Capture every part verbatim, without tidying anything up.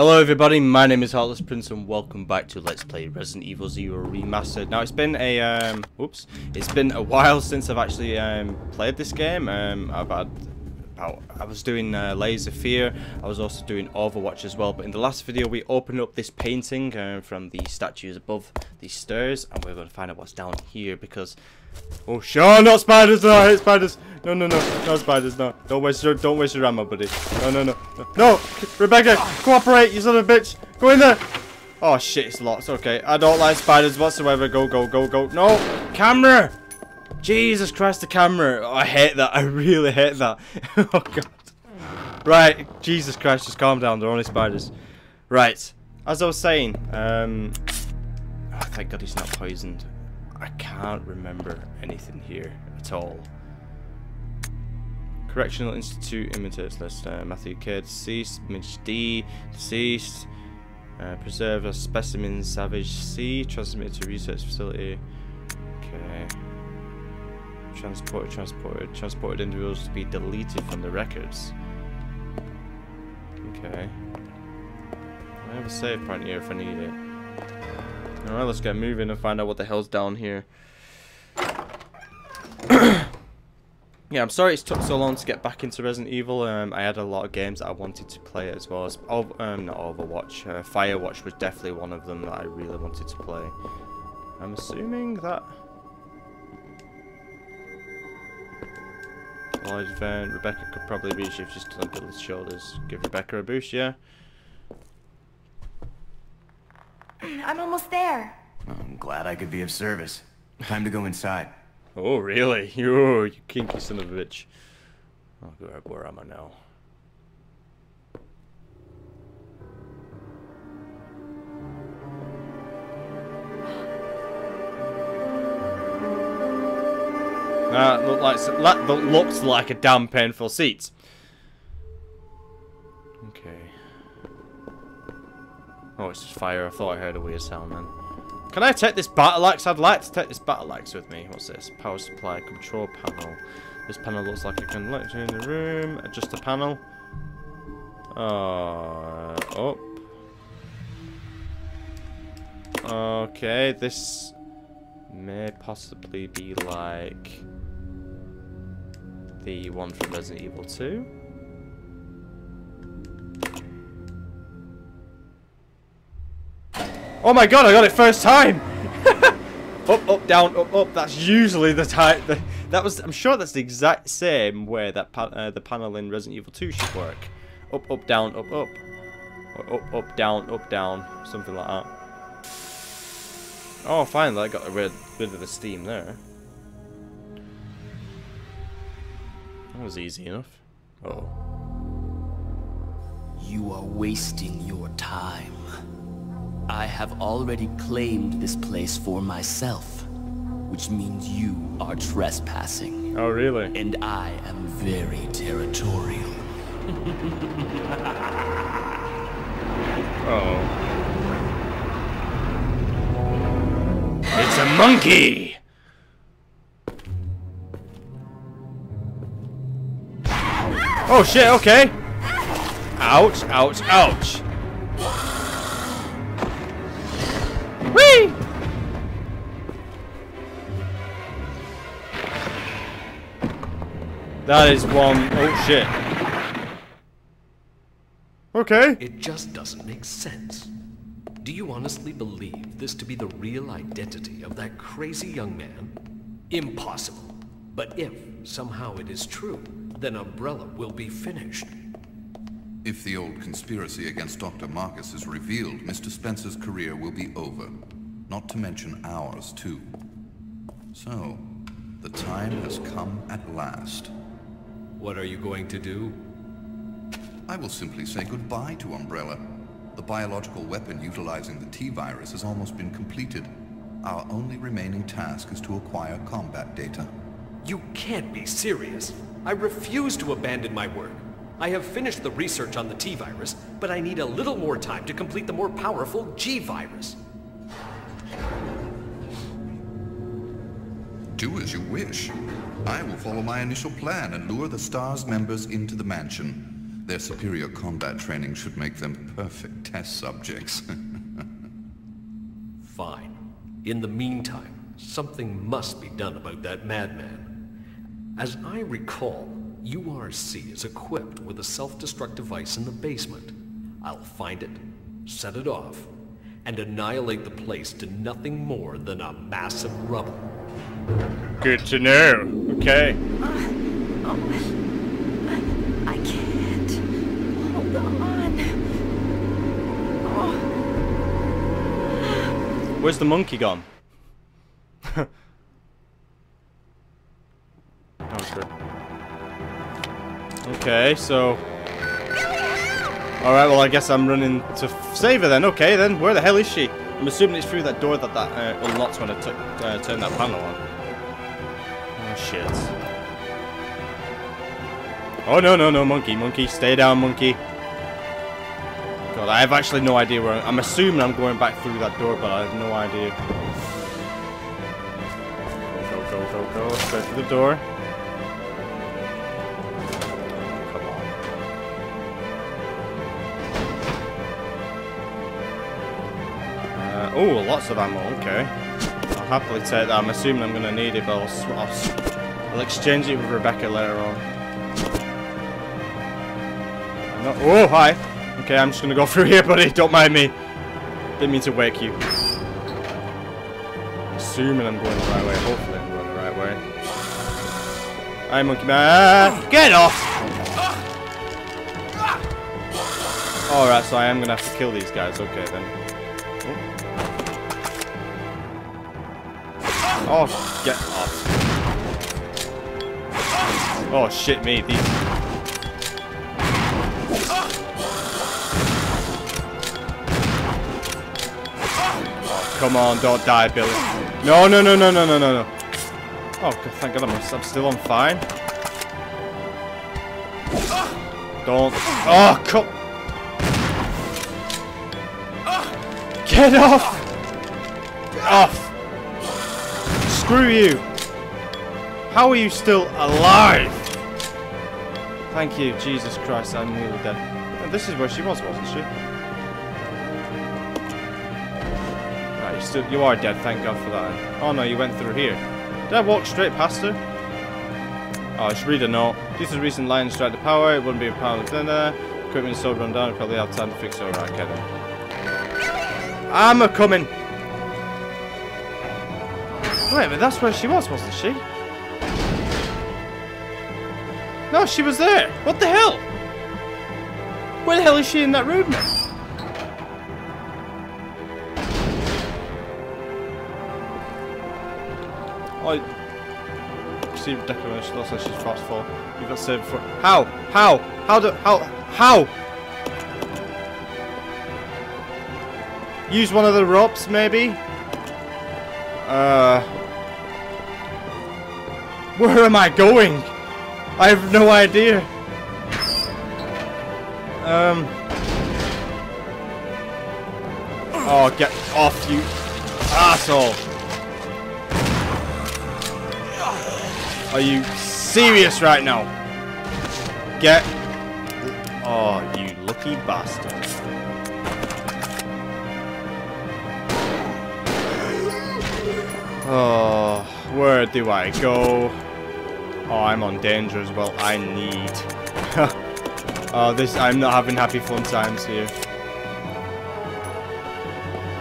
Hello everybody, my name is Heartless Prince and welcome back to Let's Play Resident Evil Zero Remastered. Now it's been a, um, oops, it's been a while since I've actually um, played this game. um, I've had, about, I was doing uh, Layers of Fear, I was also doing Overwatch as well, but in the last video we opened up this painting uh, from the statues above the stairs, and we're going to find out what's down here because, oh sure, not spiders, no, I hate spiders, no, no, no, not spiders, no, don't waste your, don't waste your ammo, buddy, no, no, no, no, no. Rebecca, cooperate, you son of a bitch, go in there, oh shit, it's locked, okay, I don't like spiders whatsoever, go, go, go, go, no, camera, Jesus Christ, the camera, oh, I hate that, I really hate that, oh god, right, Jesus Christ, just calm down, they're only spiders, right, as I was saying, um, oh, thank god he's not poisoned. I can't remember anything here at all. Correctional Institute imitates list. Uh, Matthew K. Deceased. Midge D. Deceased. Uh, Preserver Specimen Savage C. Transmitted to Research Facility. Okay. Transported, transported. Transported individuals to be deleted from the records. Okay. I have a save point here if I need it. Alright, let's get moving and find out what the hell's down here. Yeah, I'm sorry it took so long to get back into Resident Evil. Um, I had a lot of games that I wanted to play as well as... Oh, um, not Overwatch. Uh, Firewatch was definitely one of them that I really wanted to play. I'm assuming that... Well, I'd, uh, Rebecca could probably reach if she's still on Billy's shoulders. Give Rebecca a boost, yeah? I'm almost there. I'm glad I could be of service. Time to go inside. Oh, really? You, you kinky son of a bitch. Oh, God, where am I now? That looked like that looks like a damn painful seat. Okay. Oh, it's just fire. I thought I heard a weird sound then. Can I take this battle axe? I'd like to take this battle axe with me. What's this? Power supply control panel. This panel looks like it can light in the room. Adjust the panel. Uh, up. Okay, this may possibly be like the one from Resident Evil two. Oh my god, I got it first time! Up, up, down, up, up. That's usually the type. The, that was. I'm sure that's the exact same way that pa uh, the panel in Resident Evil two should work. Up, up, down, up, up. Or up, up, down, up, down. Something like that. Oh, finally, I got rid, rid of the steam there. That was easy enough. Uh oh. You are wasting your time. I have already claimed this place for myself, which means you are trespassing. Oh, really? And I am very territorial. Oh. It's a monkey! Oh, shit, okay. Ouch, ouch, ouch. Whee! That is one. Oh shit. Okay. It just doesn't make sense. Do you honestly believe this to be the real identity of that crazy young man? Impossible. But if somehow it is true, then Umbrella will be finished. If the old conspiracy against Doctor Marcus is revealed, Mister Spencer's career will be over. Not to mention ours, too. So, the time has come at last. What are you going to do? I will simply say goodbye to Umbrella. The biological weapon utilizing the T virus has almost been completed. Our only remaining task is to acquire combat data. You can't be serious. I refuse to abandon my work. I have finished the research on the T virus, but I need a little more time to complete the more powerful G virus. Do as you wish. I will follow my initial plan and lure the Stars members into the mansion. Their superior combat training should make them perfect test subjects. Fine. In the meantime, something must be done about that madman. As I recall, U R C is equipped with a self-destruct device in the basement. I'll find it, set it off, and annihilate the place to nothing more than a mass of rubble. Good to know. Okay. Uh, oh, I, I can't. Hold on. Oh. Where's the monkey gone? That was good. Okay, so. Alright, well I guess I'm running to save her then. Okay then, where the hell is she? I'm assuming it's through that door that that uh, unlocks when I t uh, turn that panel on. Oh shit. Oh no no no, monkey, monkey, stay down, monkey. God, I have actually no idea where I'm, I'm assuming I'm going back through that door, but I have no idea. Go, go, go, go, go, straight through the door. Oh, lots of ammo, okay. I'll happily take that. I'm assuming I'm going to need it, but I'll, I'll, I'll exchange it with Rebecca later on. I'm not, oh, hi! Okay, I'm just going to go through here, buddy. Don't mind me. Didn't mean to wake you. Assuming I'm going the right way. Hopefully I'm going the right way. Hi, monkey man. Get off! Alright, so I am going to have to kill these guys. Okay, then. Oh, get off. Oh, shit me. These... Oh, come on, don't die, Billy. No, no, no, no, no, no, no, no. Oh, thank God I'm, I'm still on fire. Don't. Oh, come. Get off. Get off. Screw you! How are you still alive? Thank you, Jesus Christ, I'm nearly dead. And this is where she was, wasn't she? Right, you still you are dead, thank God for that. Oh no, you went through here. Did I walk straight past her? Oh, I should read a note. Due to the recent lightning strike to power, it wouldn't be a power within there. Equipment is so run down, probably have time to fix it. Alright, get it. I'm a coming! Wait, but that's where she was, wasn't she? No, she was there! What the hell? Where the hell is she in that room now? I see Rebecca when she looks like she's fast fall. You've got saved before. How? How? How do how how? Use one of the ropes maybe? Uh, where am I going? I have no idea. Um. Oh, get off, you asshole! Are you serious right now? Get. Oh, you lucky bastard. Oh, where do I go? Oh, I'm on danger as well. I need. Oh, this. I'm not having happy fun times here.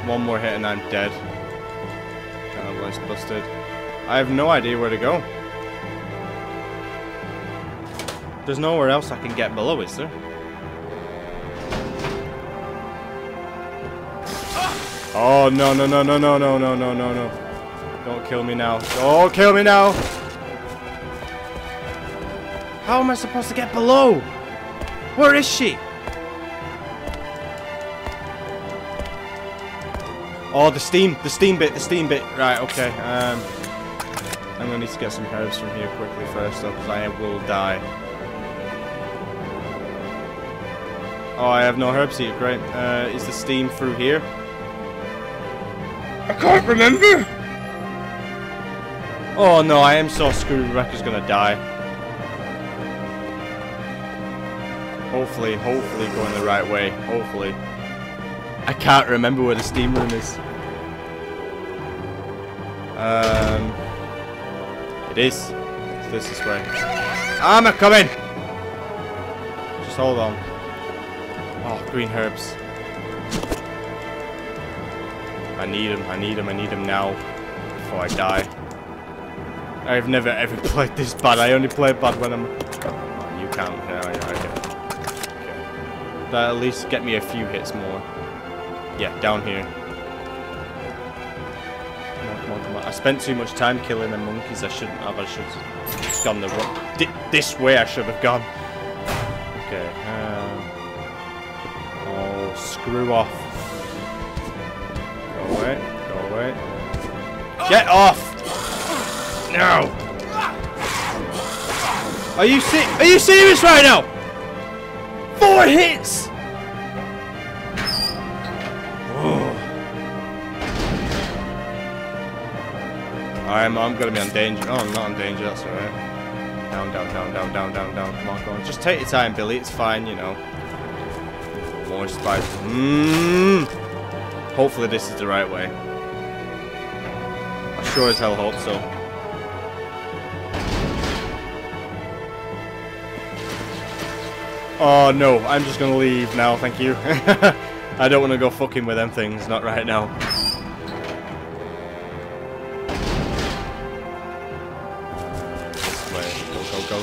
One more hit and I'm dead. Kind of less busted. I have no idea where to go. There's nowhere else I can get below, is there? Oh no no no no no no no no no no. Don't kill me now. Don't kill me now! How am I supposed to get below? Where is she? Oh, the steam. The steam bit. The steam bit. Right, okay. Um, I'm going to need to get some herbs from here quickly first, though, because I will die. Oh, I have no herbs here. Great. Uh, is the steam through here? I can't remember! Oh no, I am so screwed. Rebecca's gonna die. Hopefully, hopefully going the right way. Hopefully. I can't remember where the steam room is. Um, it is. It's this, this way. I'm not coming! Just hold on. Oh, green herbs. I need them, I need them, I need them now. Before I die. I've never ever played this bad. I only play bad when I'm... Oh, you can't. No, I can't. Okay. That'll at least get me a few hits more. Yeah, down here. Come on, come on, come on. I spent too much time killing the monkeys. I shouldn't have. I should have just gone the wrong... D this way I should have gone. Okay. Um... Oh, screw off. Go away. Go away. Get off! No! Are you se- Are you serious right now? Four hits! I'm, I'm gonna be on danger. Oh, I'm not on danger, that's alright. Down, down, down, down, down, down, down. Come on, come on. Just take your time, Billy. It's fine, you know. More spiders. Mmm. Hopefully, this is the right way. I sure as hell hope so. Oh no, I'm just gonna leave now, thank you. I don't wanna go fucking with them things, not right now.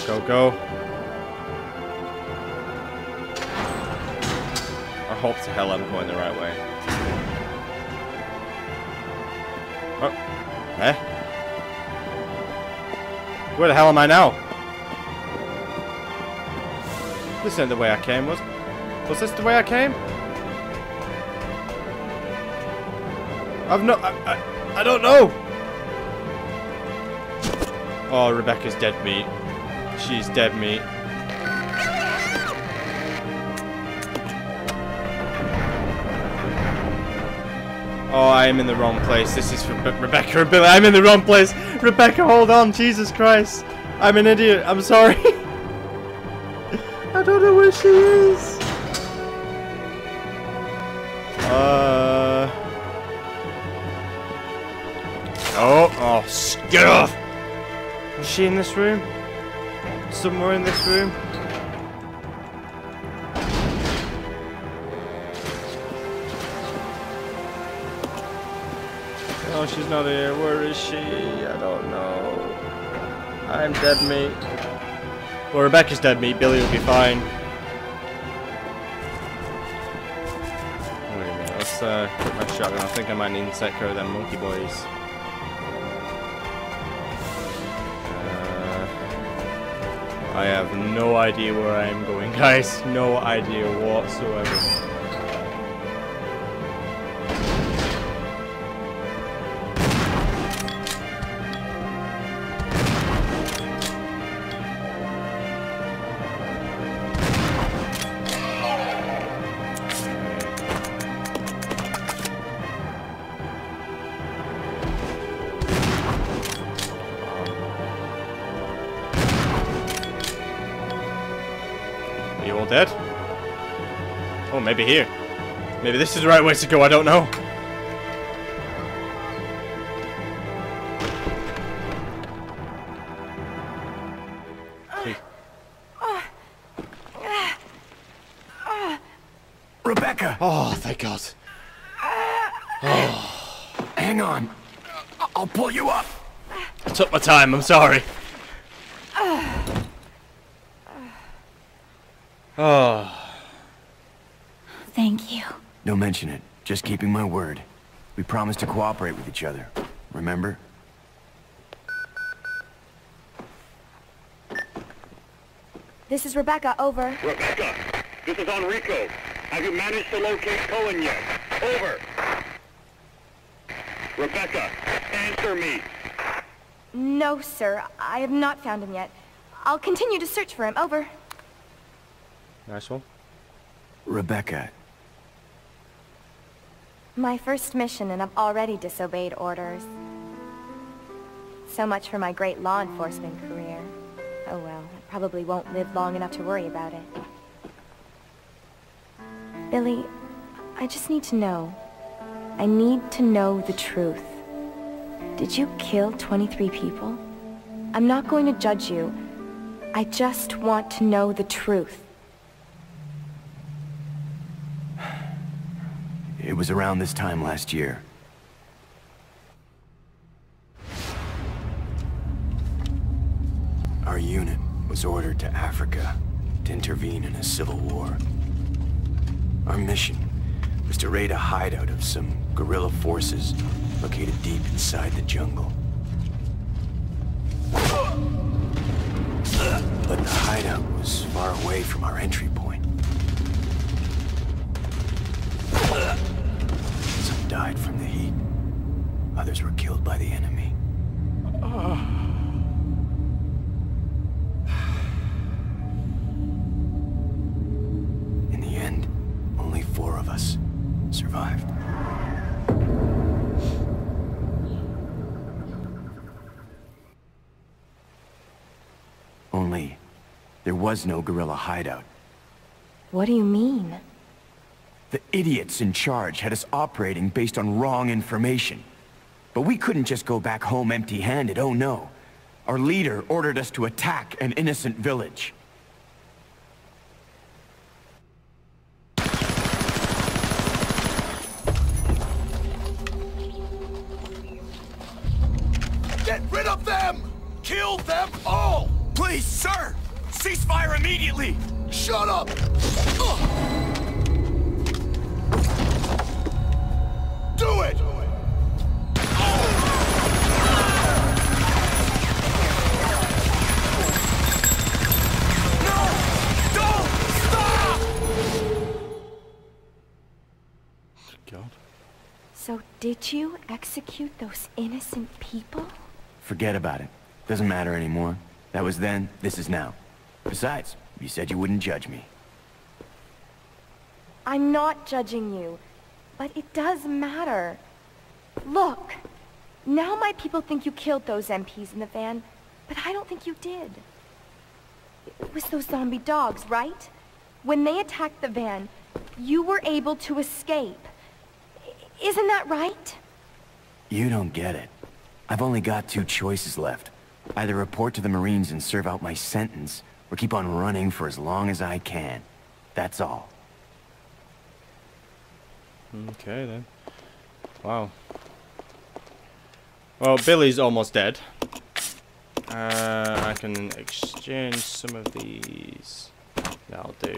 Go, go, go. I hope to hell I'm going the right way. Oh. Eh? Where the hell am I now? This isn't the way I came, was it? Was this the way I came? I've no... I, I, I don't know! Oh, Rebecca's dead meat. She's dead meat. Oh, I am in the wrong place. This is for Be Rebecca and Billy. I'm in the wrong place. Rebecca, hold on. Jesus Christ. I'm an idiot. I'm sorry. I don't know where she is. Uh. Oh, oh, get off. Is she in this room? Somewhere in this room. Oh, she's not here. Where is she? I don't know. I'm dead meat. Well, Rebecca's dead meat. Billy will be fine. Wait a minute. Let's uh, put my shotgun. I think I might need to take care of them monkey boys. I have no idea where I am going, guys. No idea whatsoever. Dead? Oh, maybe here. Maybe this is the right way to go, I don't know. Hey. Rebecca! Oh, thank God. Oh. Hang on. I'll pull you up. I took my time, I'm sorry. Oh. Thank you. Don't mention it. Just keeping my word. We promised to cooperate with each other. Remember? This is Rebecca. Over. Rebecca, this is Enrico. Have you managed to locate Cohen yet? Over. Rebecca, answer me. No, sir. I have not found him yet. I'll continue to search for him. Over. Nice one. Rebecca. My first mission and I've already disobeyed orders. So much for my great law enforcement career. Oh well, I probably won't live long enough to worry about it. Billy, I just need to know. I need to know the truth. Did you kill twenty-three people? I'm not going to judge you. I just want to know the truth. It was around this time last year. Our unit was ordered to Africa to intervene in a civil war. Our mission was to raid a hideout of some guerrilla forces located deep inside the jungle. But the hideout was far away from our entry point. Some died from the heat. Others were killed by the enemy. Uh. Four of us survived. Only, there was no guerrilla hideout. What do you mean? The idiots in charge had us operating based on wrong information. But we couldn't just go back home empty-handed, oh no. Our leader ordered us to attack an innocent village. Kill them all! Please, sir! Ceasefire immediately! Shut up! Ugh. Do it! Oh. No! Don't! Stop! God. So did you execute those innocent people? Forget about it. Doesn't matter anymore. That was then, this is now. Besides, you said you wouldn't judge me. I'm not judging you, but it does matter. Look, now my people think you killed those M Ps in the van, but I don't think you did. It was those zombie dogs, right? When they attacked the van, you were able to escape. Isn't that right? You don't get it. I've only got two choices left. Either report to the Marines and serve out my sentence, or keep on running for as long as I can. That's all. Okay, then. Wow. Well, Billy's almost dead. Uh, I can exchange some of these. That'll do.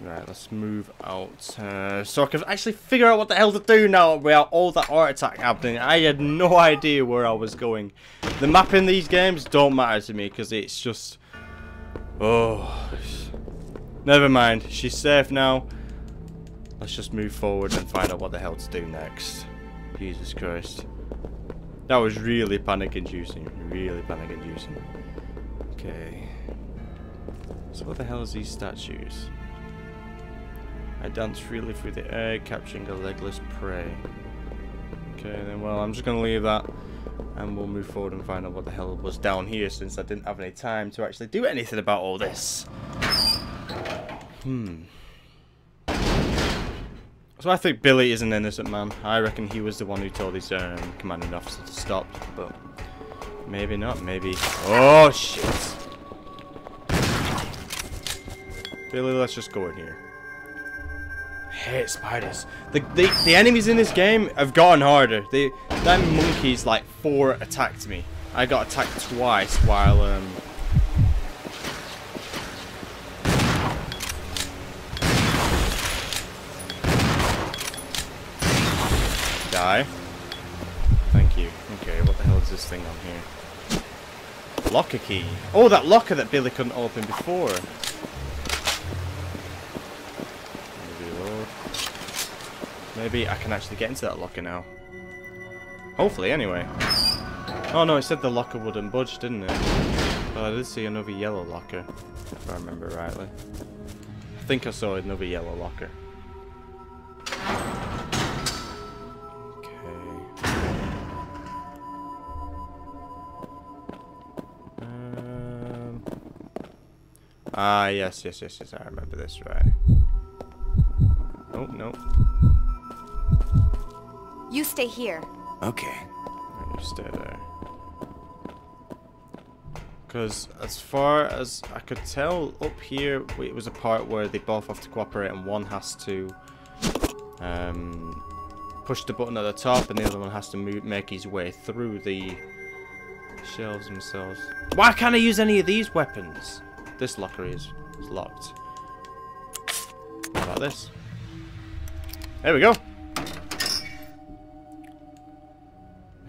Right, let's move out. Uh, so I can actually figure out what the hell to do now without all that heart attack happening. I had no idea where I was going. The map in these games don't matter to me because it's just... Oh. Never mind. She's safe now. Let's just move forward and find out what the hell to do next. Jesus Christ. That was really panic-inducing. Really panic-inducing. Okay. So what the hell is these statues? I dance freely through the air, capturing a legless prey. Okay, then, well, I'm just going to leave that. And we'll move forward and find out what the hell was down here, since I didn't have any time to actually do anything about all this. Hmm. So I think Billy is an innocent man. I reckon he was the one who told his um, commanding officer to stop. But maybe not, maybe... Oh, shit! Billy, let's just go in here. I hate spiders. The, the the enemies in this game have gotten harder. They that monkeys like four attacked me. I got attacked twice while um. Die. Thank you. Okay, what the hell is this thing on here? Locker key. Oh, that locker that Billy couldn't open before. Maybe I can actually get into that locker now. Hopefully, anyway. Oh no, it said the locker wouldn't budge, didn't it? Well, I did see another yellow locker, if I remember rightly. I think I saw another yellow locker. Okay. Um, Ah, uh, yes, yes, yes, yes. I remember this, right? Oh, no. You stay here. Okay. I just stay there. Because as far as I could tell, up here it was a part where they both have to cooperate, and one has to um, push the button at the top, and the other one has to move, make his way through the shelves themselves. Why can't I use any of these weapons? This locker is, is locked. How about this? There we go. The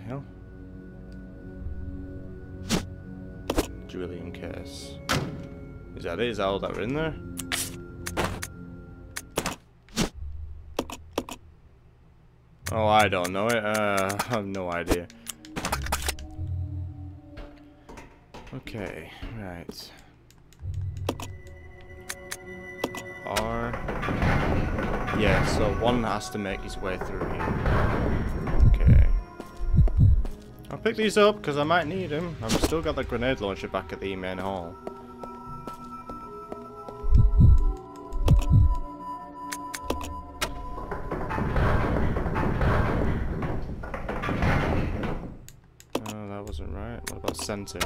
hell? Drilling case. Is that it? Is that all that were in there? Oh, I don't know it. Uh, I have no idea. Okay, right. R. Yeah, so one has to make his way through here. Okay. I'll pick these up because I might need them. I've still got the grenade launcher back at the main hall. Oh, that wasn't right. What about center?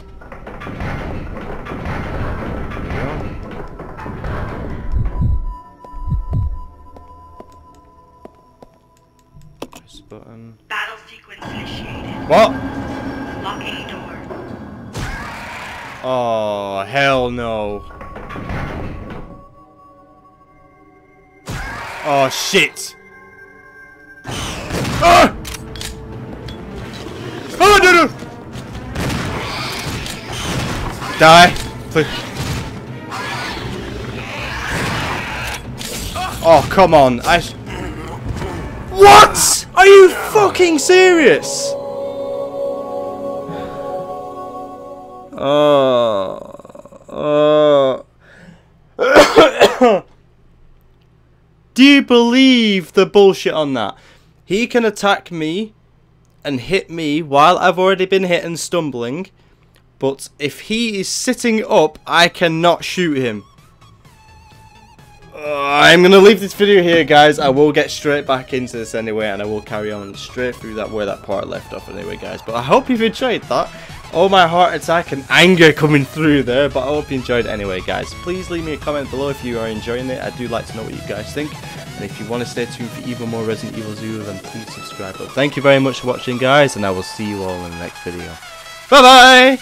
Button. Battle sequence initiated. What? Locking door. Oh, hell no. Oh, shit. Ah! Oh, no, no. Die. Please. Oh, come on. I. What? Are you fucking serious? Uh, uh. Do you believe the bullshit on that? He can attack me and hit me while I've already been hit and stumbling, but if he is sitting up, I cannot shoot him. I'm going to leave this video here, guys. I will get straight back into this anyway, and I will carry on straight through that where that part left off anyway, guys. But I hope you've enjoyed that. Oh, my heart attack and anger coming through there, but I hope you enjoyed it anyway, guys. Please leave me a comment below if you are enjoying it. I do like to know what you guys think. And if you want to stay tuned for even more Resident Evil Zero, then please subscribe. But thank you very much for watching, guys, and I will see you all in the next video. Bye-bye!